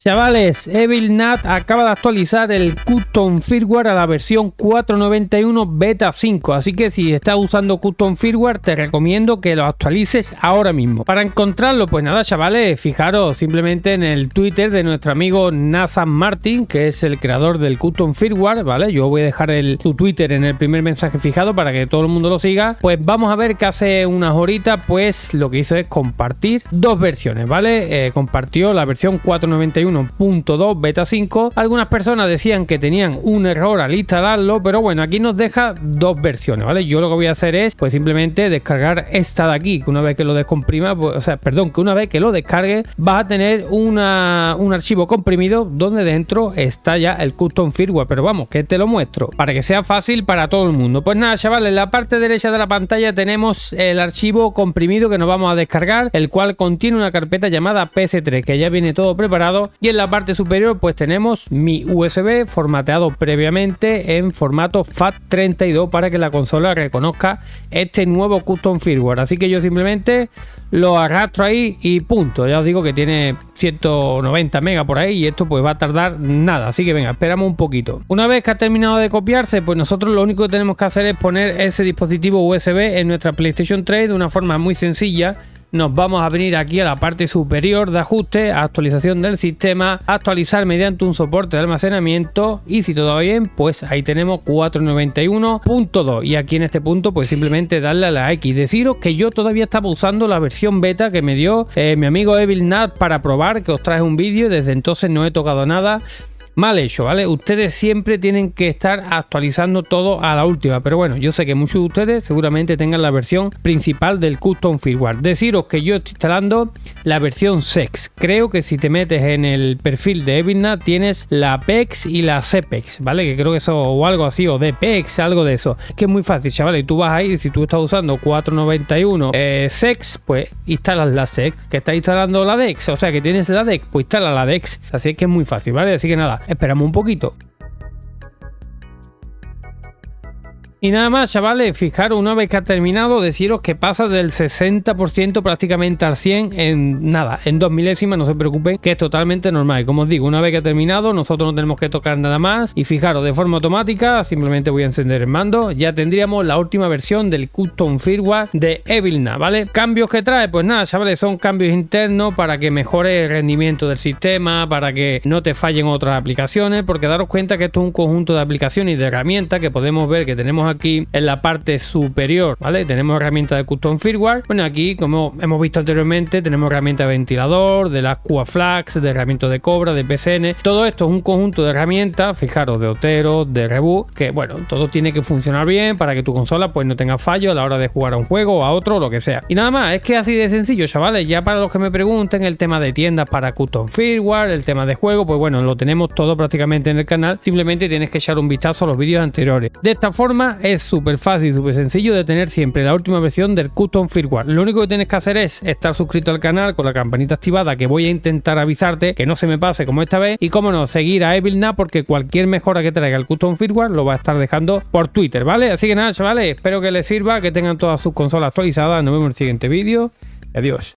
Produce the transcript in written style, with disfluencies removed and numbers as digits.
Chavales, EvilNat acaba de actualizar el Custom Firmware a la versión 4.91 Beta 5, así que si estás usando Custom Firmware te recomiendo que lo actualices ahora mismo. Para encontrarlo, pues nada chavales, fijaros simplemente en el Twitter de nuestro amigo Nathan Martin, que es el creador del Custom Firmware, ¿vale? Yo voy a dejar su Twitter en el primer mensaje fijado para que todo el mundo lo siga. Pues vamos a ver que hace unas horitas, pues lo que hizo es compartir dos versiones, ¿vale? Compartió la versión 4.91.2 beta 5. Algunas personas decían que tenían un error al instalarlo, pero bueno, aquí nos deja dos versiones, ¿vale? Yo lo que voy a hacer es pues simplemente descargar esta de aquí, que una vez que lo descomprima, pues, o sea, perdón, que una vez que lo descargue vas a tener un archivo comprimido donde dentro está ya el Custom Firmware, pero vamos, que te lo muestro para que sea fácil para todo el mundo. Pues nada, chavales, en la parte derecha de la pantalla tenemos el archivo comprimido que nos vamos a descargar, el cual contiene una carpeta llamada PS3, que ya viene todo preparado. Y en la parte superior pues tenemos mi USB formateado previamente en formato FAT32 para que la consola reconozca este nuevo Custom Firmware. Así que yo simplemente lo arrastro ahí y punto. Ya os digo que tiene 190 megas por ahí y esto pues va a tardar nada. Así que venga, esperamos un poquito. Una vez que ha terminado de copiarse, pues nosotros lo único que tenemos que hacer es poner ese dispositivo USB en nuestra PlayStation 3 de una forma muy sencilla. Nos vamos a venir aquí a la parte superior de ajuste, actualización del sistema, actualizar mediante un soporte de almacenamiento y si todo va bien, pues ahí tenemos 4.91.2 y aquí en este punto pues simplemente darle a la X. Deciros que yo todavía estaba usando la versión beta que me dio mi amigo EvilNat para probar, que os traje un vídeo y desde entonces no he tocado nada. Mal hecho, ¿vale? Ustedes siempre tienen que estar actualizando todo a la última, pero bueno, yo sé que muchos de ustedes seguramente tengan la versión principal del Custom Firmware. Deciros que yo estoy instalando la versión SEX. Creo que si te metes en el perfil de EvilNat tienes la PEX y la CPEX, ¿vale? Que creo que eso o algo así, o DPEX, algo de eso. Que es muy fácil, chavales. Tú vas a ir, si tú estás usando 491 SEX, pues instalas la SEX. Que estás instalando la DEX, o sea que tienes la DEX, pues instala la DEX. Así es que es muy fácil, ¿vale? Así que nada, esperamos un poquito. Y nada más, chavales, fijaros, una vez que ha terminado, deciros que pasa del 60% prácticamente al 100% en nada, en 2 milésimas, no se preocupen, que es totalmente normal. Como os digo, una vez que ha terminado, nosotros no tenemos que tocar nada más. Y fijaros, de forma automática, simplemente voy a encender el mando, ya tendríamos la última versión del Custom Firmware de EvilNat, ¿vale? Cambios que trae, pues nada, chavales, son cambios internos para que mejore el rendimiento del sistema, para que no te fallen otras aplicaciones, porque daros cuenta que esto es un conjunto de aplicaciones y de herramientas que podemos ver que tenemos aquí en la parte superior, ¿vale? Tenemos herramientas de Custom Firmware. Bueno, aquí, como hemos visto anteriormente, tenemos herramientas de ventilador, de las QA Flags, de herramientas de Cobra, de PCN. Todo esto es un conjunto de herramientas, fijaros, de Oteros, de Reboot, que bueno, todo tiene que funcionar bien para que tu consola pues no tenga fallo a la hora de jugar a un juego, a otro, lo que sea. Y nada más, es que así de sencillo, chavales. Ya para los que me pregunten, el tema de tiendas para Custom Firmware, el tema de juego, pues bueno, lo tenemos todo prácticamente en el canal. Simplemente tienes que echar un vistazo a los vídeos anteriores. De esta forma, es súper fácil, súper sencillo de tener siempre la última versión del Custom Firmware. Lo único que tienes que hacer es estar suscrito al canal con la campanita activada, que voy a intentar avisarte que no se me pase como esta vez. Y cómo no, seguir a EvilNat, porque cualquier mejora que traiga el Custom Firmware lo va a estar dejando por Twitter, ¿vale? Así que nada, chavales, espero que les sirva, que tengan todas sus consolas actualizadas. Nos vemos en el siguiente vídeo. Adiós.